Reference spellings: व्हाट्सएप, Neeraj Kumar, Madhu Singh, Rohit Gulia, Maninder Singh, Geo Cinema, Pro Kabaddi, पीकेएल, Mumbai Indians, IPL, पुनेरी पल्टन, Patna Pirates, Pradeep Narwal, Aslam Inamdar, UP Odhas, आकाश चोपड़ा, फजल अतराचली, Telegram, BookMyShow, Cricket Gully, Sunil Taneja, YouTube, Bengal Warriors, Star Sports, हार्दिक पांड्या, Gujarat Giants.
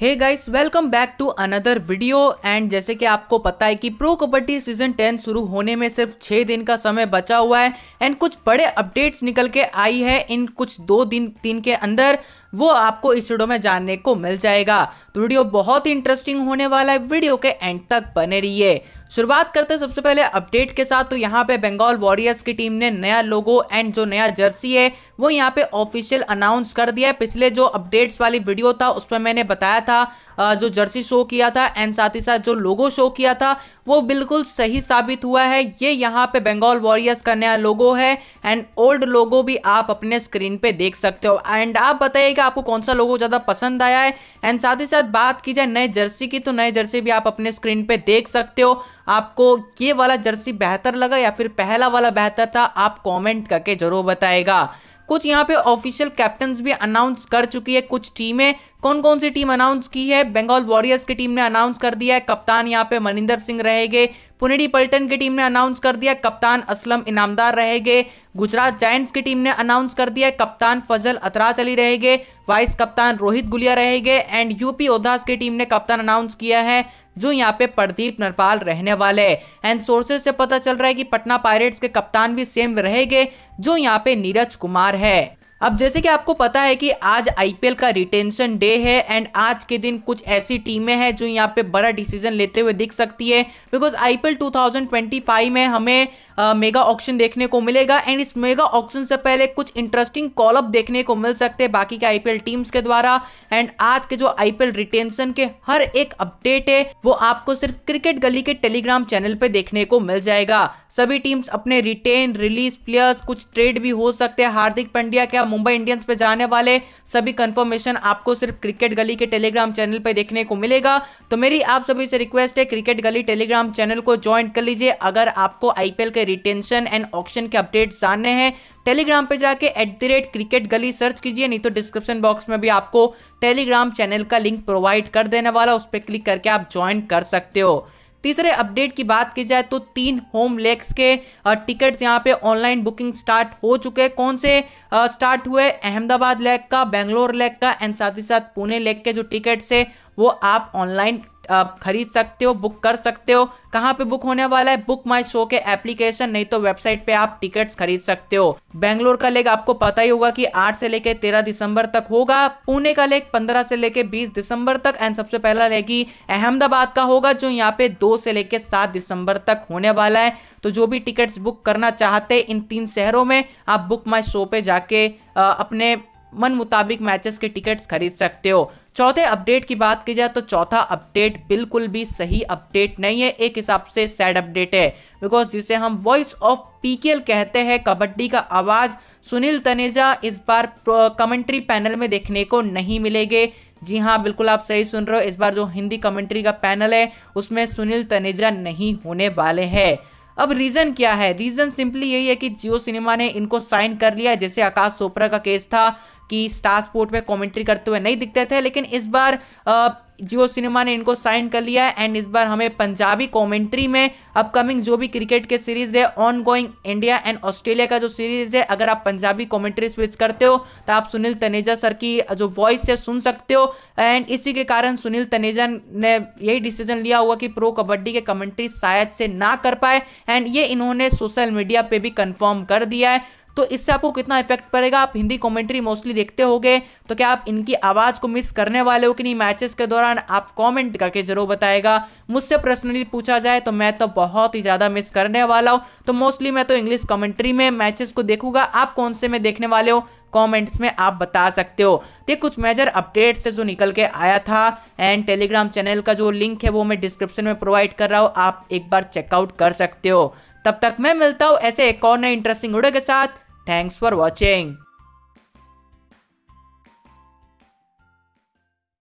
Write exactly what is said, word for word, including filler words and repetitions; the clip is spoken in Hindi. Hey guys welcome back to another video and जैसे कि आपको पता है कि प्रो कबड्डी सीजन टेन शुरू होने में सिर्फ छः दिन का समय बचा हुआ है एंड कुछ बड़े अपडेट्स निकल के आई है इन कुछ दो दिन तीन के अंदर, वो आपको इस वीडियो में जानने को मिल जाएगा। तो वीडियो बहुत ही इंटरेस्टिंग होने वाला है, वीडियो के एंड तक बने रहिए। शुरुआत करते हैं सबसे पहले अपडेट के साथ। तो यहाँ पे बंगाल वॉरियर्स की टीम ने नया लोगो एंड जो नया जर्सी है वो यहाँ पे ऑफिशियल अनाउंस कर दिया है। पिछले जो अपडेट्स वाली वीडियो था उसमें मैंने बताया था जो जर्सी शो किया था एंड साथ ही साथ जो लोगो शो किया था वो बिल्कुल सही साबित हुआ है। ये यहाँ पे बंगाल वॉरियर्स का नया लोगो है एंड ओल्ड लोगो भी आप अपने स्क्रीन पे देख सकते हो। एंड आप बताइएगा आपको कौन सा लोगो ज़्यादा पसंद आया है। एंड साथ ही साथ बात की जाए नए जर्सी की, तो नए जर्सी भी आप अपने स्क्रीन पे देख सकते हो। आपको ये वाला जर्सी बेहतर लगा या फिर पहला वाला बेहतर था, आप कमेंट करके जरूर बताएगा। कुछ यहाँ पे ऑफिशियल कैप्टन्स भी अनाउंस कर चुकी है कुछ टीमें। कौन कौन सी टीम अनाउंस की है? बंगाल वॉरियर्स की टीम ने अनाउंस कर दिया है कप्तान यहाँ पे मनिंदर सिंह रहेंगे। पुनेरी पल्टन की टीम ने अनाउंस कर दिया कप्तान असलम इनामदार रहेंगे। गुजरात जायंट्स की टीम ने अनाउंस कर दिया कप्तान फजल अतराचली रहेंगे, वाइस कप्तान रोहित गुलिया रहेंगे। एंड यूपी ओधास की टीम ने कप्तान अनाउंस किया है जो यहाँ पे प्रदीप नरवाल रहने वाले। एंड सोर्सेज से पता चल रहा है कि पटना पायरेट्स के कप्तान भी सेम रहेंगे जो यहाँ पे नीरज कुमार है। अब जैसे कि आपको पता है कि आज आईपीएल का रिटेंशन डे है एंड आज के दिन कुछ ऐसी टीमें हैं जो यहाँ पे बड़ा डिसीजन लेते हुए दिख सकती है, बिकॉज आईपीएल दो हज़ार पच्चीस में हमें आ, मेगा ऑक्शन देखने को मिलेगा। एंड इस मेगा ऑक्शन से पहले कुछ इंटरेस्टिंग कॉल अप देखने को मिल सकते हैं बाकी के आईपीएल टीम्स के द्वारा। एंड आज के जो आईपीएल रिटेंशन के हर एक अपडेट है वो आपको सिर्फ क्रिकेट गली के टेलीग्राम चैनल पर देखने को मिल जाएगा। सभी टीम्स अपने रिटेन, रिलीज प्लेयर्स, कुछ ट्रेड भी हो सकते हैं। हार्दिक पांड्या क्या मुंबई इंडियंस पे जाने वाले, सभी कंफर्मेशन आपको सिर्फ क्रिकेट गली के टेलीग्राम चैनल पे देखने को मिलेगा। तो मेरी आप सभी से रिक्वेस्ट है क्रिकेट गली टेलीग्राम चैनल को ज्वाइन कर लीजिए अगर आपको आईपीएल के रिटेंशन एंड ऑक्शन के अपडेट्स जानने हैं। टेलीग्राम पे जाके at the rate cricket Gali search कीजिए, नहीं तो डिस्क्रिप्शन बॉक्स में भी आपको टेलीग्राम चैनल का लिंक प्रोवाइड कर देने वाला, उस पर क्लिक करके आप ज्वाइन कर सकते हो। तीसरे अपडेट की बात की जाए तो तीन होम लेग्स के टिकट्स यहाँ पे ऑनलाइन बुकिंग स्टार्ट हो चुके हैं। कौन से स्टार्ट हुए? अहमदाबाद लेग का, बेंगलोर लेग का एंड साथ ही साथ पुणे लेग के जो टिकट्स है वो आप ऑनलाइन खरीद सकते हो, बुक कर सकते हो। कहाँ पे बुक होने वाला है? बुक माई शो के एप्लीकेशन, नहीं तो वेबसाइट पे आप टिकट्स खरीद सकते हो। बेंगलोर का लेग आपको पता ही होगा कि आठ से लेकर तेरह दिसंबर तक होगा। पुणे का लेग पंद्रह से लेकर बीस दिसंबर तक एंड सबसे पहला लेग ही अहमदाबाद का होगा जो यहाँ पे दो से लेकर सात दिसंबर तक होने वाला है। तो जो भी टिकट्स बुक करना चाहते हैं इन तीन शहरों में, आप बुक माई शो पे जाके अपने मन मुताबिक मैचेस के टिकट्स खरीद सकते हो। चौथे अपडेट की बात की जाए तो चौथा अपडेट बिल्कुल भी सही अपडेट नहीं है, एक हिसाब से सैड अपडेट है, बिकॉज जिसे हम वॉइस ऑफ पीकेएल कहते हैं, कबड्डी का आवाज़ सुनील तनेजा इस बार कमेंट्री पैनल में देखने को नहीं मिलेंगे। जी हाँ, बिल्कुल आप सही सुन रहे हो, इस बार जो हिंदी कमेंट्री का पैनल है उसमें सुनील तनेजा नहीं होने वाले हैं। अब रीज़न क्या है? रीज़न सिंपली यही है कि जियो सिनेमा ने इनको साइन कर लिया है। जैसे आकाश चोपड़ा का केस था कि स्टार स्पोर्ट में कमेंट्री करते हुए नहीं दिखते थे, लेकिन इस बार आ, जियो सिनेमा ने इनको साइन कर लिया है एंड इस बार हमें पंजाबी कमेंट्री में अपकमिंग जो भी क्रिकेट के सीरीज़ है, ongoing India and Australia का जो सीरीज़ है, अगर आप पंजाबी कमेंट्री स्विच करते हो तो आप सुनील तनेजा सर की जो वॉइस है सुन सकते हो। एंड इसी के कारण सुनील तनेजा ने यही डिसीजन लिया हुआ कि प्रो कबड्डी के कमेंट्री शायद से ना कर पाए एंड ये इन्होंने सोशल मीडिया पर भी कन्फर्म कर दिया है। तो इससे आपको कितना इफेक्ट पड़ेगा? आप हिंदी कमेंट्री मोस्टली देखते होगे, तो क्या आप इनकी आवाज़ को मिस करने वाले हो कि नहीं मैचेस के दौरान? आप कमेंट करके जरूर बताएगा। मुझसे पर्सनली पूछा जाए तो मैं तो बहुत ही ज़्यादा मिस करने वाला हूँ, तो मोस्टली मैं तो इंग्लिश कमेंट्री में मैचेस को देखूंगा। आप कौन से में देखने वाले हो कमेंट्स में आप बता सकते हो। ये कुछ मेजर अपडेट्स से जो निकल के आया था एंड टेलीग्राम चैनल का जो लिंक है वो मैं डिस्क्रिप्शन में प्रोवाइड कर रहा हूँ, आप एक बार चेकआउट कर सकते हो। तब तक मैं मिलता हूँ ऐसे एक और नए इंटरेस्टिंग वीडियो के साथ। Thanks for watching.